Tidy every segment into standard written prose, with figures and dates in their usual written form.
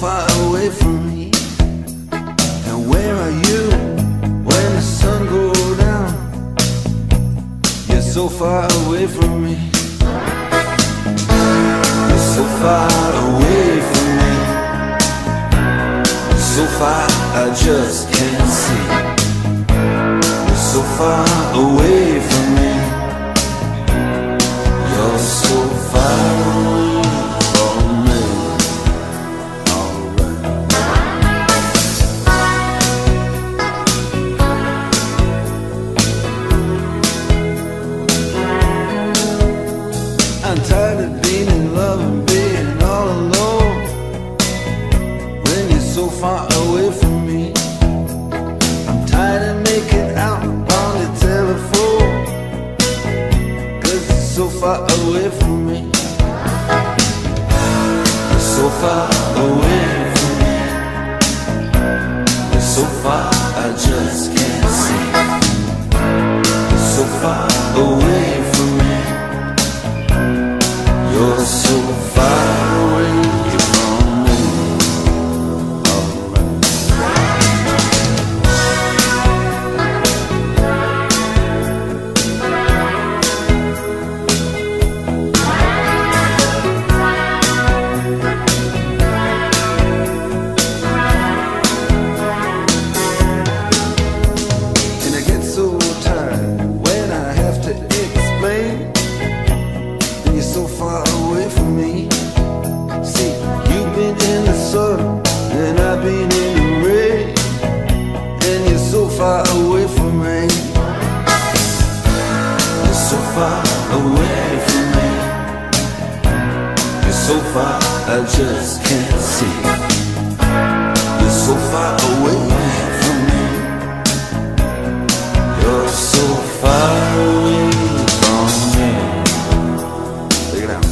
far away from me. And where are you when the sun goes down? You're so far away from me. You're so far away from me. So far I just can't see. You're so far away from me. You're so far away. Far away from me, I'm tired of making out on the telephone, 'cause it's so far away from me. It's so far away from me. It's so far I just can't see. It's so far away from me. You're so far away. I just can't see. You're so far away from me. You're so far away from me. Take it out.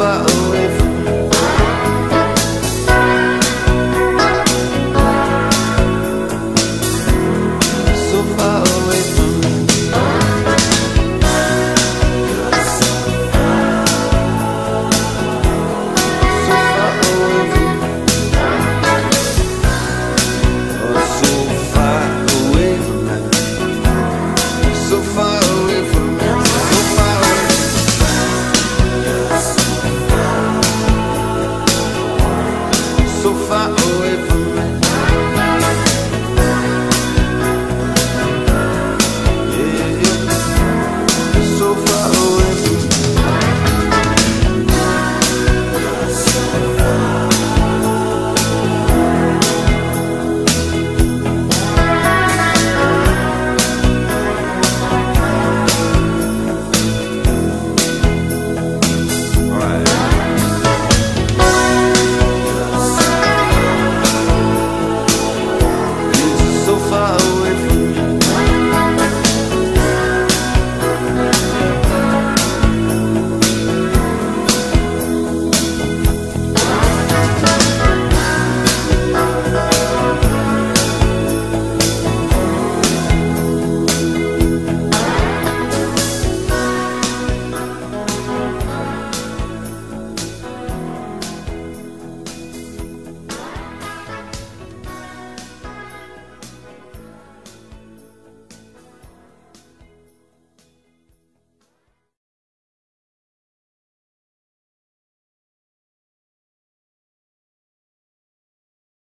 But